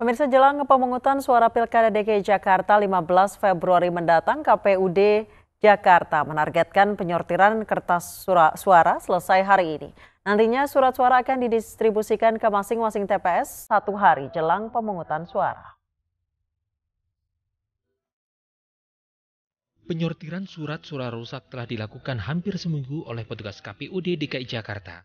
Pemirsa, jelang pemungutan suara Pilkada DKI Jakarta 15 Februari mendatang, KPUD Jakarta menargetkan penyortiran kertas suara selesai hari ini. Nantinya surat suara akan didistribusikan ke masing-masing TPS satu hari jelang pemungutan suara. Penyortiran surat rusak telah dilakukan hampir seminggu oleh petugas KPUD DKI Jakarta.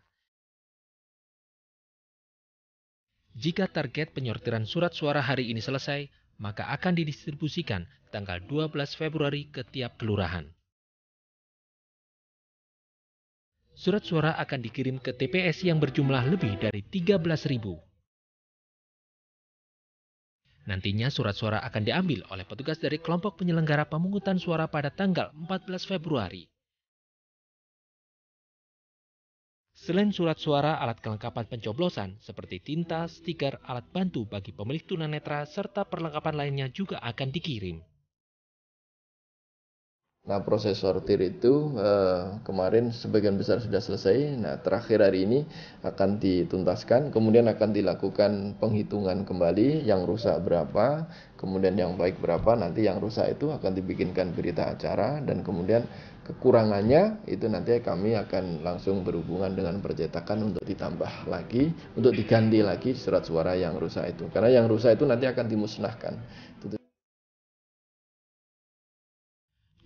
Jika target penyortiran surat suara hari ini selesai, maka akan didistribusikan tanggal 12 Februari ke tiap kelurahan. Surat suara akan dikirim ke TPS yang berjumlah lebih dari 13.000. Nantinya surat suara akan diambil oleh petugas dari kelompok penyelenggara pemungutan suara pada tanggal 14 Februari. Selain surat suara, alat kelengkapan pencoblosan seperti tinta, stiker, alat bantu bagi pemilih tunanetra, serta perlengkapan lainnya juga akan dikirim. Nah, proses sortir itu kemarin sebagian besar sudah selesai. Nah, terakhir hari ini akan dituntaskan, kemudian akan dilakukan penghitungan kembali yang rusak berapa, kemudian yang baik berapa. Nanti yang rusak itu akan dibikinkan berita acara, dan kemudian kekurangannya itu nanti kami akan langsung berhubungan dengan percetakan untuk ditambah lagi, untuk diganti lagi surat suara yang rusak itu. Karena yang rusak itu nanti akan dimusnahkan.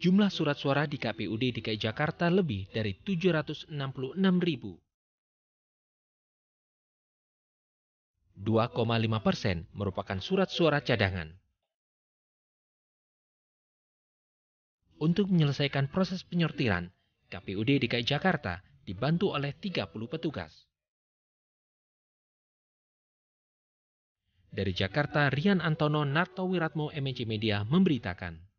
Jumlah surat suara di KPUD DKI Jakarta lebih dari 766.000. 2,5% merupakan surat suara cadangan. Untuk menyelesaikan proses penyortiran, KPUD DKI Jakarta dibantu oleh 30 petugas. Dari Jakarta, Rian Antono Nartowiratmo, MNC Media memberitakan.